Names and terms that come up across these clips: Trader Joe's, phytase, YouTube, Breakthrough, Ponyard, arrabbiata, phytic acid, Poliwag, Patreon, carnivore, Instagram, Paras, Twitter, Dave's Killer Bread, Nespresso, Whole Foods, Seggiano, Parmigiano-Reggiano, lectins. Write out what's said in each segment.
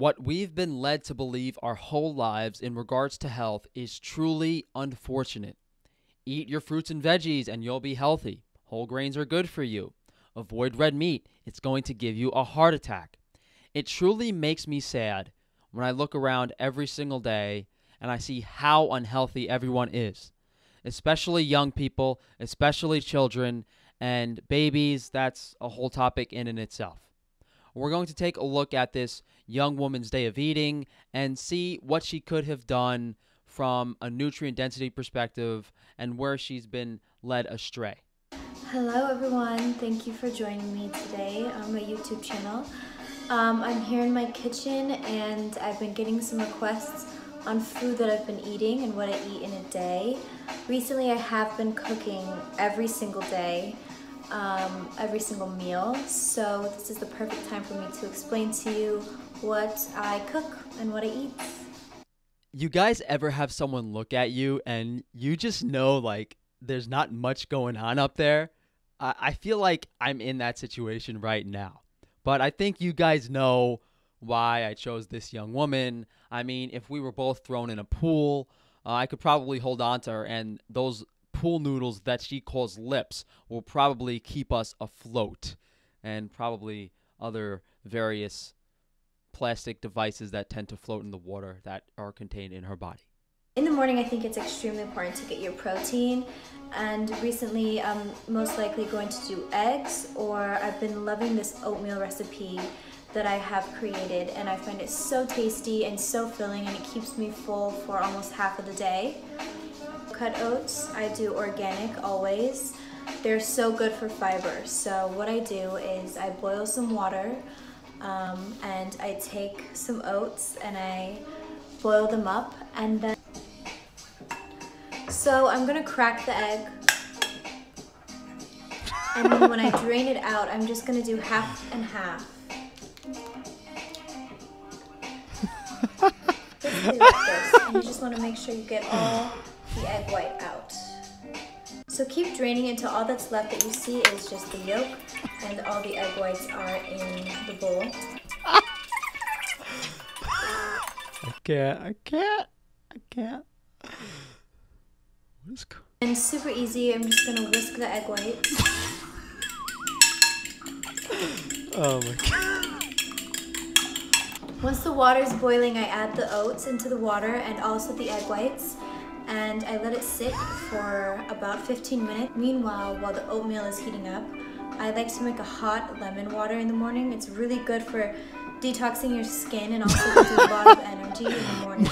What we've been led to believe our whole lives in regards to health is truly unfortunate. Eat your fruits and veggies and you'll be healthy. Whole grains are good for you. Avoid red meat. It's going to give you a heart attack. It truly makes me sad when I look around every single day and I see how unhealthy everyone is, especially young people, especially children and babies. That's a whole topic in and itself. We're going to take a look at this young woman's day of eating and see what she could have done from a nutrient density perspective and where she's been led astray. Hello everyone, thank you for joining me today on my YouTube channel. I'm here in my kitchen and I've been getting some requests on food that I've been eating and what I eat in a day. Recently I have been cooking every single day. Every single meal, so this is the perfect time for me to explain to you what I cook and what I eat. You guys ever have someone look at you and you just know like there's not much going on up there? I feel like I'm in that situation right now, but I think you guys know why I chose this young woman. I mean, if we were both thrown in a pool, I could probably hold on to her, and those pool noodles that she calls lips will probably keep us afloat, and probably other various plastic devices that tend to float in the water that are contained in her body. In the morning, I think it's extremely important to get your protein, and recently I'm most likely going to do eggs, or I've been loving this oatmeal recipe that I have created, and I find it so tasty and so filling, and it keeps me full for almost half of the day. Cut oats, I do organic always. They're so good for fiber. So what I do is I boil some water and I take some oats and I boil them up, and then so I'm gonna crack the egg, and then when I drain it out, I'm just gonna do half and half. Basically like this, and you just want to make sure you get all the egg white out. So keep draining until all that's left that you see is just the yolk, and all the egg whites are in the bowl. I can't. What is going on? And super easy, I'm just gonna whisk the egg whites. Oh my god. Once the water's boiling, I add the oats into the water and also the egg whites, and I let it sit for about 15 minutes. Meanwhile, while the oatmeal is heating up, I like to make a hot lemon water in the morning. It's really good for detoxing your skin and also gives you a lot of energy in the morning.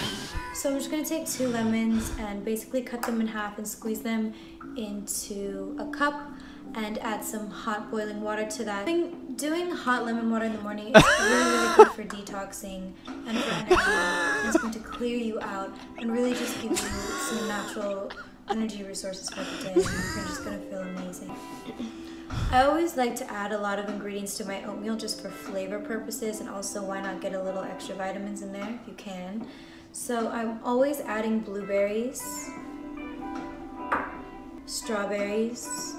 So I'm just gonna take 2 lemons and basically cut them in half and squeeze them into a cup and add some hot boiling water to that. Doing hot lemon water in the morning is really, really good for detoxing and for energy. And it's going to clear you out and really just give you some natural energy resources for the day. You're just going to feel amazing. I always like to add a lot of ingredients to my oatmeal just for flavor purposes, and also why not get a little extra vitamins in there if you can. So I'm always adding blueberries, strawberries,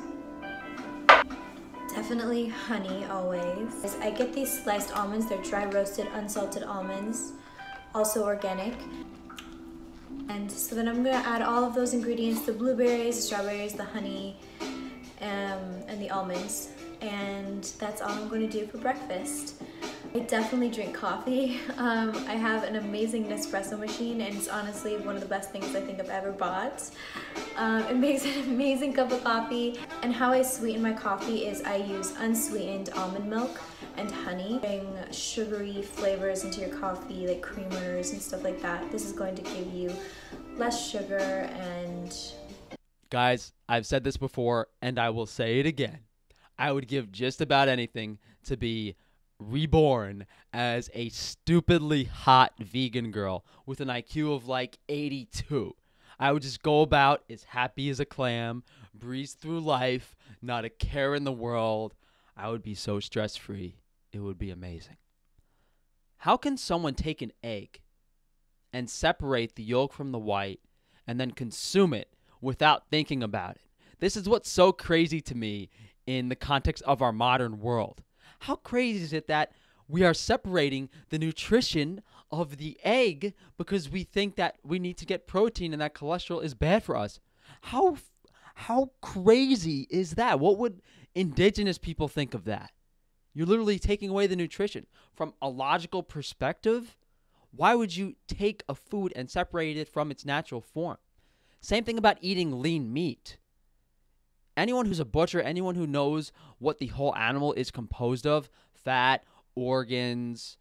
definitely honey always. I get these sliced almonds, they're dry roasted unsalted almonds, also organic. And so then I'm gonna add all of those ingredients, the blueberries, the strawberries, the honey, and the almonds. And that's all I'm gonna do for breakfast. I definitely drink coffee. I have an amazing Nespresso machine, and it's honestly one of the best things I think I've ever bought. It makes an amazing cup of coffee. And how I sweeten my coffee is I use unsweetened almond milk and honey. Bring sugary flavors into your coffee, like creamers and stuff like that. This is going to give you less sugar and... Guys, I've said this before, and I will say it again. I would give just about anything to be reborn as a stupidly hot vegan girl with an IQ of like 82. I would just go about as happy as a clam, breeze through life, not a care in the world. I would be so stress-free. It would be amazing. How can someone take an egg and separate the yolk from the white and then consume it without thinking about it? This is what's so crazy to me in the context of our modern world. How crazy is it that we are separating the nutrition of the egg because we think that we need to get protein and that cholesterol is bad for us. How crazy is that? What would indigenous people think of that? You're literally taking away the nutrition. From a logical perspective, why would you take a food and separate it from its natural form? Same thing about eating lean meat. Anyone who's a butcher, anyone who knows what the whole animal is composed of, fat, organs,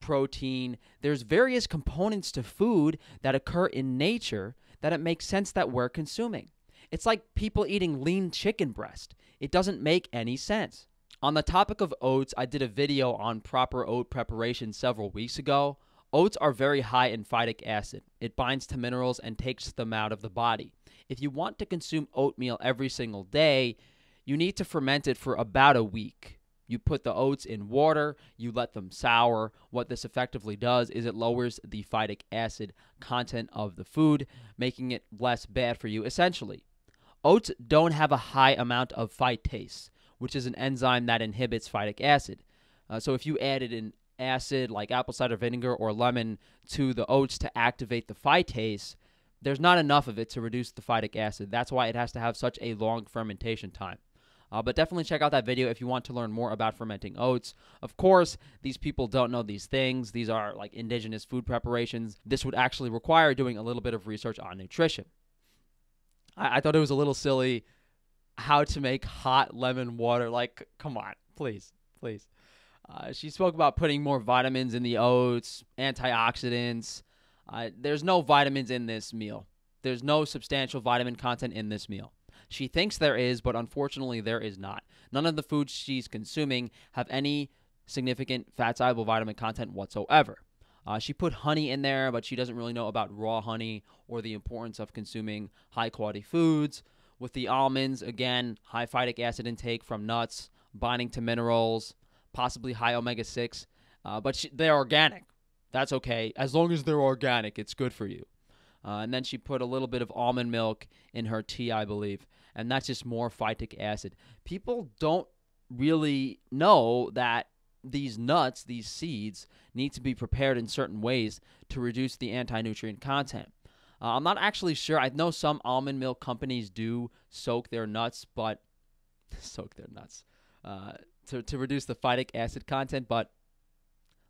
protein, there's various components to food that occur in nature that it makes sense that we're consuming. It's like people eating lean chicken breast. It doesn't make any sense. On the topic of oats, I did a video on proper oat preparation several weeks ago. Oats are very high in phytic acid. It binds to minerals and takes them out of the body. If you want to consume oatmeal every single day, you need to ferment it for about a week. You put the oats in water, you let them sour. What this effectively does is it lowers the phytic acid content of the food, making it less bad for you essentially. Oats don't have a high amount of phytase, which is an enzyme that inhibits phytic acid. So if you added an acid like apple cider vinegar or lemon to the oats to activate the phytase, there's not enough of it to reduce the phytic acid. That's why it has to have such a long fermentation time. But definitely check out that video if you want to learn more about fermenting oats. Of course, these people don't know these things. These are like indigenous food preparations. This would actually require doing a little bit of research on nutrition. I thought it was a little silly how to make hot lemon water. Like, come on, please, please. She spoke about putting more vitamins in the oats, antioxidants. There's no vitamins in this meal. There's no substantial vitamin content in this meal. She thinks there is, but unfortunately there is not. None of the foods she's consuming have any significant fat-soluble vitamin content whatsoever. She put honey in there, but she doesn't really know about raw honey or the importance of consuming high-quality foods. With the almonds, again, high phytic acid intake from nuts, binding to minerals, possibly high omega-6, but they're organic. That's okay. As long as they're organic, it's good for you. And then she put a little bit of almond milk in her tea, I believe, and that's just more phytic acid. People don't really know that these nuts, these seeds, need to be prepared in certain ways to reduce the anti-nutrient content. I'm not actually sure. I know some almond milk companies do soak their nuts, but to reduce the phytic acid content, but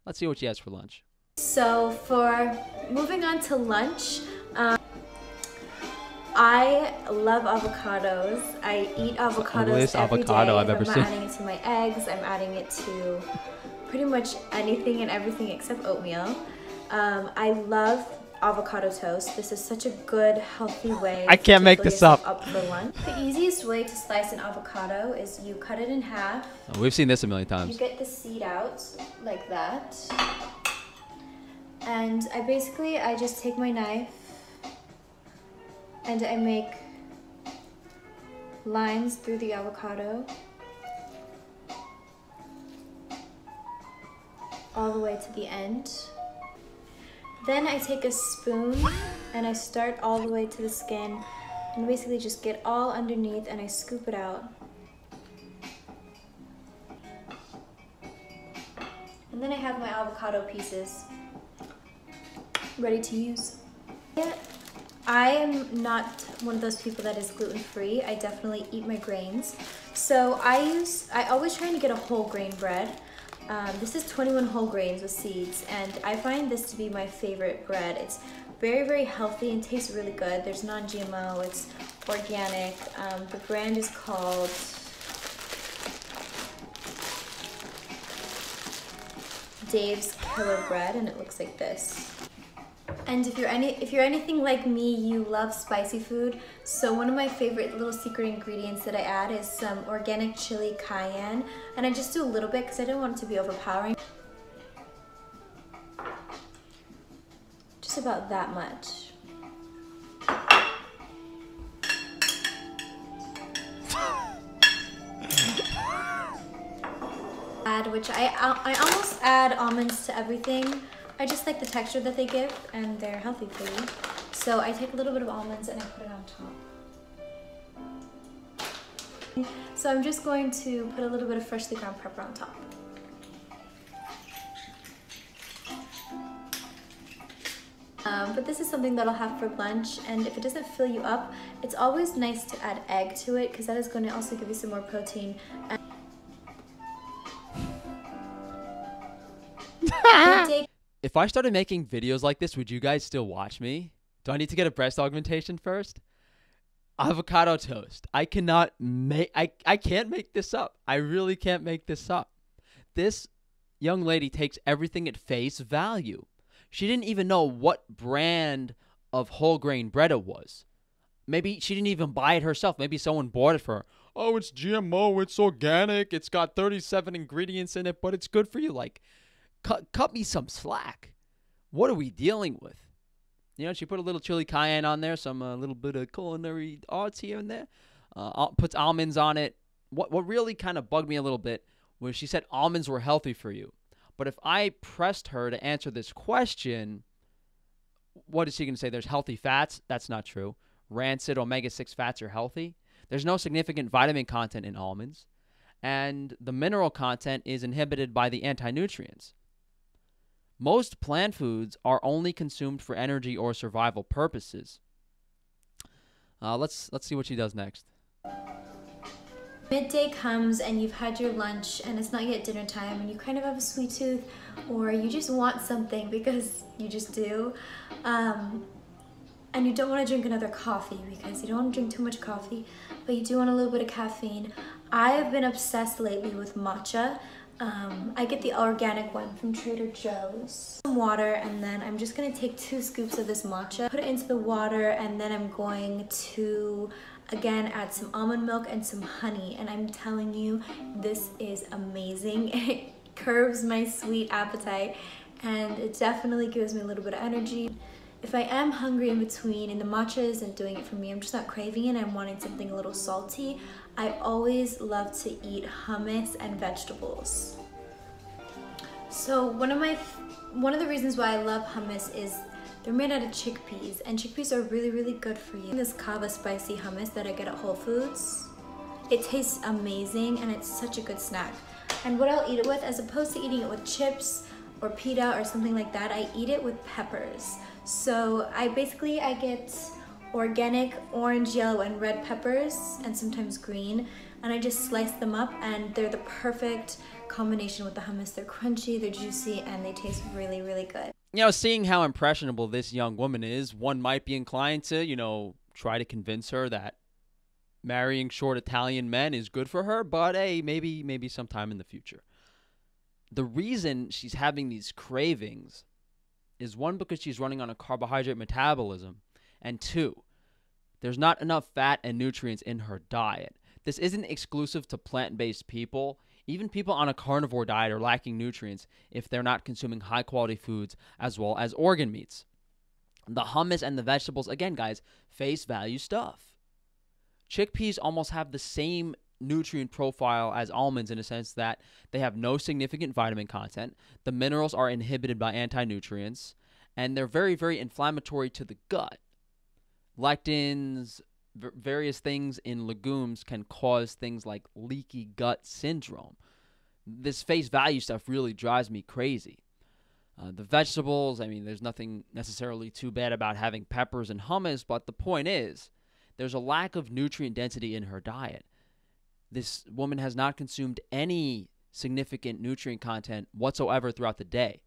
let's see what she has for lunch. So for moving on to lunch, I love avocados. I eat avocados every day. I'm adding it to my eggs. I'm adding it to pretty much anything and everything except oatmeal. I love avocado toast. This is such a good, healthy way. I can't make this up for lunch. The easiest way to slice an avocado is you cut it in half. Oh, we've seen this a million times. You get the seed out like that. And I just take my knife and I make lines through the avocado all the way to the end. Then I take a spoon and I start all the way to the skin and basically just get all underneath and I scoop it out. And then I have my avocado pieces ready to use. I am not one of those people that is gluten-free. I definitely eat my grains. So I always try to get a whole grain bread. This is 21 whole grains with seeds, and I find this to be my favorite bread. It's very, very healthy and tastes really good. There's non-GMO, it's organic. The brand is called Dave's Killer Bread, and it looks like this. And if you're anything like me, you love spicy food. So one of my favorite little secret ingredients that I add is some organic chili cayenne. And I just do a little bit because I don't want it to be overpowering. Just about that much. I almost add almonds to everything. I just like the texture that they give, and they're healthy for you. So I take a little bit of almonds and I put it on top. So I'm just going to put a little bit of freshly ground pepper on top. But this is something that I'll have for lunch, and if it doesn't fill you up, it's always nice to add egg to it because that is going to also give you some more protein. If I started making videos like this, would you guys still watch me? Do I need to get a breast augmentation first? Avocado toast. I can't make this up. I really can't make this up. This young lady takes everything at face value. She didn't even know what brand of whole grain bread it was. Maybe she didn't even buy it herself. Maybe someone bought it for her. Oh, it's GMO, it's organic, it's got 37 ingredients in it, but it's good for you. Like, cut me some slack. What are we dealing with? You know, she put a little chili cayenne on there, some little bit of culinary arts here and there. Puts almonds on it. What really kind of bugged me a little bit was she said almonds were healthy for you. But if I pressed her to answer this question, what is she going to say? There's healthy fats? That's not true. Rancid omega-6 fats are healthy. There's no significant vitamin content in almonds. And the mineral content is inhibited by the anti-nutrients. Most plant foods are only consumed for energy or survival purposes. Let's see what she does next. Midday comes and you've had your lunch and it's not yet dinner time and you kind of have a sweet tooth or you just want something because you just do. And you don't want to drink another coffee because you don't want to drink too much coffee, but you do want a little bit of caffeine. I have been obsessed lately with matcha. I get the organic one from Trader Joe's. Some water, and then I'm just gonna take 2 scoops of this matcha, put it into the water, and then I'm going to, again, add some almond milk and some honey. And I'm telling you, this is amazing. It curbs my sweet appetite, and it definitely gives me a little bit of energy. If I am hungry in between, and the matcha isn't doing it for me, I'm just not craving it, I'm wanting something a little salty, I always love to eat hummus and vegetables. So one of the reasons why I love hummus is they're made out of chickpeas, and chickpeas are really, really good for you. This kava spicy hummus that I get at Whole Foods, it tastes amazing, and it's such a good snack. And what I'll eat it with, as opposed to eating it with chips or pita or something like that, I eat it with peppers. So I get organic orange, yellow, and red peppers, and sometimes green, and I just slice them up, and they're the perfect combination with the hummus. They're crunchy, they're juicy, and they taste really, really good. You know, seeing how impressionable this young woman is, one might be inclined to, you know, try to convince her that marrying short Italian men is good for her, but hey, maybe sometime in the future. The reason she's having these cravings is 1, because she's running on a carbohydrate metabolism, and 2, there's not enough fat and nutrients in her diet. This isn't exclusive to plant-based people. Even people on a carnivore diet are lacking nutrients if they're not consuming high-quality foods as well as organ meats. The hummus and the vegetables, again, guys, face value stuff. Chickpeas almost have the same nutrient profile as almonds in a sense that they have no significant vitamin content, the minerals are inhibited by anti-nutrients, and they're very, very inflammatory to the gut. Lectins, various things in legumes can cause things like leaky gut syndrome. This face value stuff really drives me crazy. The vegetables, I mean, there's nothing necessarily too bad about having peppers and hummus, but the point is, there's a lack of nutrient density in her diet. This woman has not consumed any significant nutrient content whatsoever throughout the day.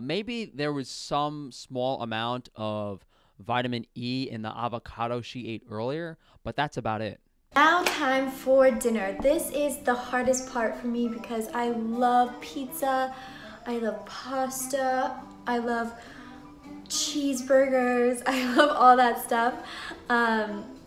Maybe there was some small amount of vitamin E in the avocado she ate earlier, but that's about it. Now time for dinner. This is the hardest part for me because I love pizza, I love pasta, I love cheeseburgers, I love all that stuff.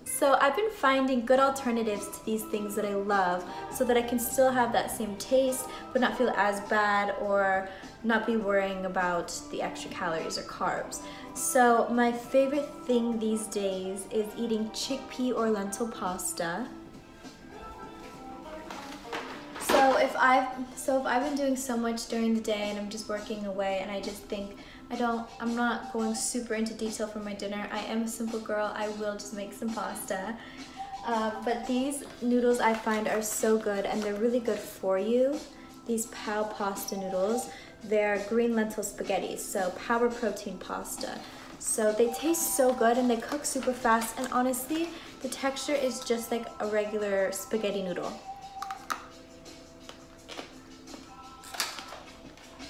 So I've been finding good alternatives to these things that I love so that I can still have that same taste but not feel as bad or not be worrying about the extra calories or carbs. So my favorite thing these days is eating chickpea or lentil pasta. So if I've been doing so much during the day and I'm just working away and I just think, I'm not going super into detail for my dinner. I am a simple girl. I will just make some pasta. But these noodles I find are so good and they're really good for you. These POW pasta noodles, they're green lentil spaghetti, so power protein pasta. So they taste so good and they cook super fast, and honestly, the texture is just like a regular spaghetti noodle.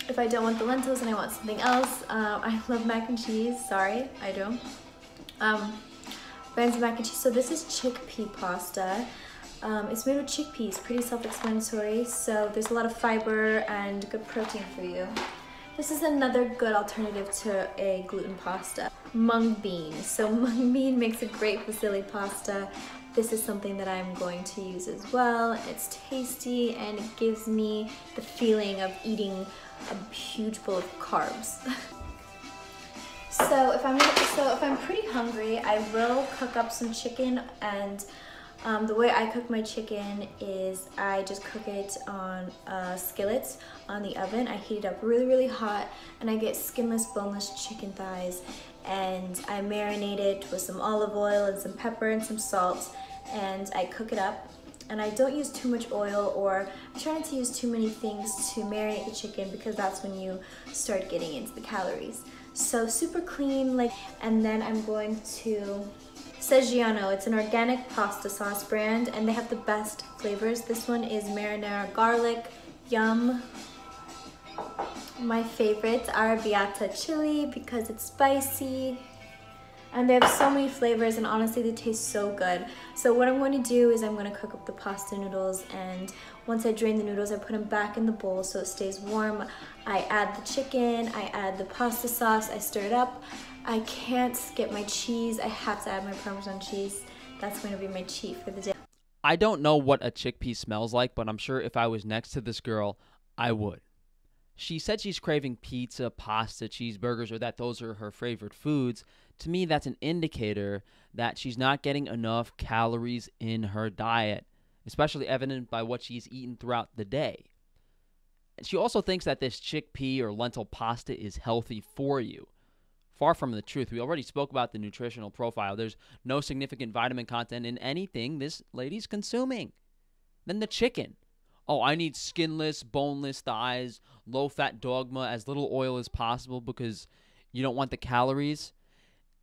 If I don't want the lentils and I want something else, I love mac and cheese, sorry, I do. Brands of mac and cheese, so this is chickpea pasta. It's made with chickpeas, pretty self-explanatory, so there's a lot of fiber and good protein for you. This is another good alternative to a gluten pasta. Mung bean. So mung bean makes a great fusilli pasta. This is something that I'm going to use as well. It's tasty and it gives me the feeling of eating a huge bowl of carbs. So if I'm pretty hungry, I will cook up some chicken, and the way I cook my chicken is I just cook it on a skillet on the oven. I heat it up really, really hot, and I get skinless, boneless chicken thighs, and I marinate it with some olive oil and some pepper and some salt, and I cook it up. And I don't use too much oil, or I try not to use too many things to marinate the chicken, because that's when you start getting into the calories. So super clean, like, and then I'm going to Seggiano. It's an organic pasta sauce brand, and they have the best flavors. This one is marinara garlic, yum. My favorites are arrabbiata chili because it's spicy, and they have so many flavors, and honestly they taste so good. So what I'm going to do is I'm going to cook up the pasta noodles, and once I drain the noodles, I put them back in the bowl so it stays warm. I add the chicken, I add the pasta sauce, I stir it up. I can't skip my cheese. I have to add my Parmesan cheese. That's going to be my cheat for the day. I don't know what a chickpea smells like, but I'm sure if I was next to this girl, I would. She said she's craving pizza, pasta, cheeseburgers, or that those are her favorite foods. To me, that's an indicator that she's not getting enough calories in her diet, especially evident by what she's eaten throughout the day. She also thinks that this chickpea or lentil pasta is healthy for you. Far from the truth. We already spoke about the nutritional profile. There's no significant vitamin content in anything this lady's consuming. Then the chicken. Oh, I need skinless, boneless thighs, low-fat dogma, as little oil as possible because you don't want the calories.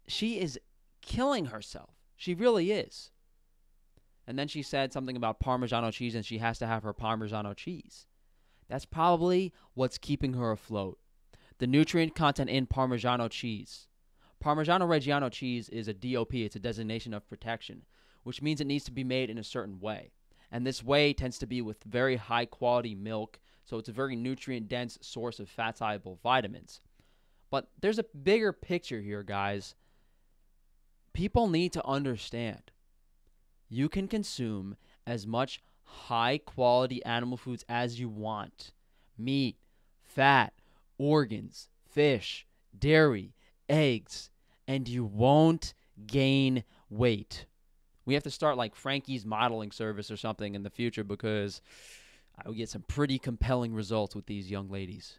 She is killing herself. She really is. And then she said something about Parmigiano cheese, and she has to have her Parmigiano cheese. That's probably what's keeping her afloat. The nutrient content in Parmigiano cheese. Parmigiano-Reggiano cheese is a DOP, it's a designation of protection, which means it needs to be made in a certain way. And this way tends to be with very high quality milk, so it's a very nutrient dense source of fat soluble vitamins. But there's a bigger picture here, guys. People need to understand you can consume as much high quality animal foods as you want. Meat, fat, organs, fish, dairy, eggs, and you won't gain weight. We have to start like Frankie's modeling service or something in the future, because I would get some pretty compelling results with these young ladies.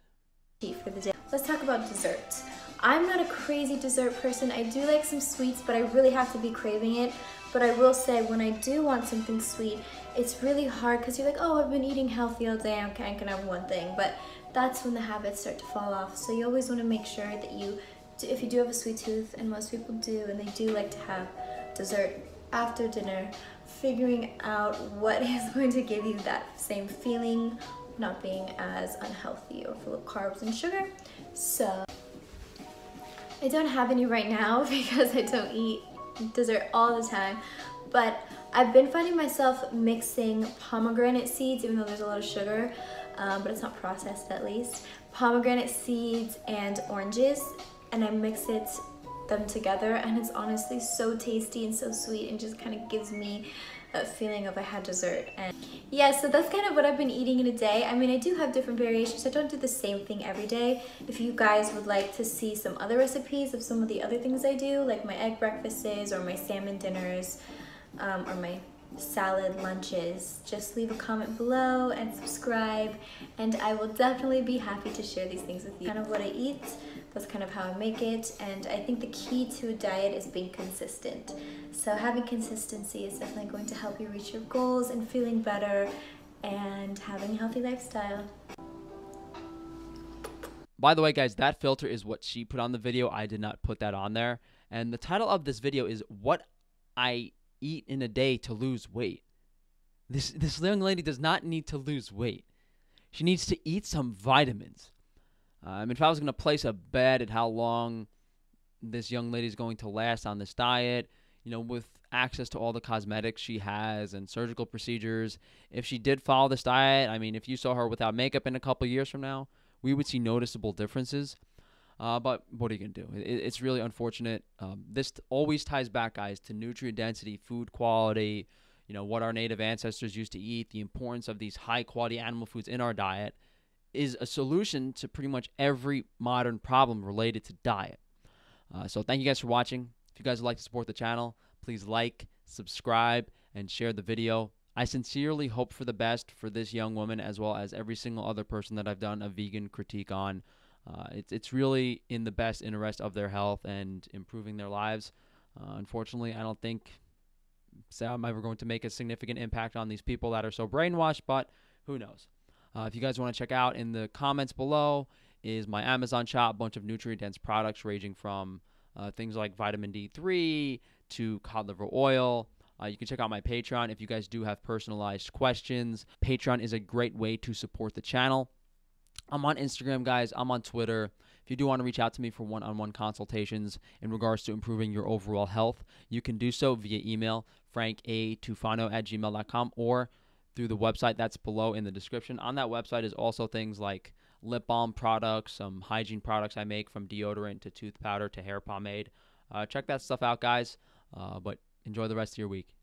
For the day. Let's talk about dessert. I'm not a crazy dessert person. I do like some sweets, but I really have to be craving it. But I will say, when I do want something sweet, it's really hard because you're like, oh, I've been eating healthy all day, I can have one thing. But that's when the habits start to fall off. So you always want to make sure that you, if you do have a sweet tooth, and most people do, and they do like to have dessert after dinner, figuring out what is going to give you that same feeling, not being as unhealthy or full of carbs and sugar. So I don't have any right now because I don't eat dessert all the time, but I've been finding myself mixing pomegranate seeds, even though there's a lot of sugar, but it's not processed at least, pomegranate seeds and oranges, and I mix them together, and it's honestly so tasty and so sweet, and just kind of gives me that feeling of I had dessert. And yeah, so that's kind of what I've been eating in a day. I mean, I do have different variations. I don't do the same thing every day. If you guys would like to see some other recipes of some of the other things I do, like my egg breakfasts or my salmon dinners, or my salad lunches, just leave a comment below and subscribe, and I will definitely be happy to share these things with you. Kind of what I eat, that's kind of how I make it, and I think the key to a diet is being consistent. So having consistency is definitely going to help you reach your goals and feeling better and having a healthy lifestyle. By the way, guys, that filter is what she put on the video. I did not put that on there. And the title of this video is What I Eat in a Day to Lose Weight. This young lady does not need to lose weight. She needs to eat some vitamins. If I was going to place a bet at how long this young lady is going to last on this diet, you know, with access to all the cosmetics she has and surgical procedures, if she did follow this diet, I mean, if you saw her without makeup in a couple years from now, we would see noticeable differences. But what are you going to do? It's really unfortunate. This always ties back, guys, to nutrient density, food quality, you know, what our native ancestors used to eat, the importance of these high-quality animal foods in our diet is a solution to pretty much every modern problem related to diet. So thank you guys for watching. If you guys would like to support the channel, please like, subscribe, and share the video. I sincerely hope for the best for this young woman as well as every single other person that I've done a vegan critique on. It's really in the best interest of their health and improving their lives. Unfortunately, I don't think I'm ever going to make a significant impact on these people that are so brainwashed, but who knows? If you guys want to check out in the comments below is my Amazon shop, a bunch of nutrient-dense products ranging from things like vitamin D3 to cod liver oil. You can check out my Patreon if you guys do have personalized questions. Patreon is a great way to support the channel. I'm on Instagram, guys. I'm on Twitter. If you do want to reach out to me for one-on-one consultations in regards to improving your overall health, you can do so via email, frankatufano@gmail.com, or through the website that's below in the description. On that website is also things like lip balm products, some hygiene products I make, from deodorant to tooth powder to hair pomade. Check that stuff out, guys, but enjoy the rest of your week.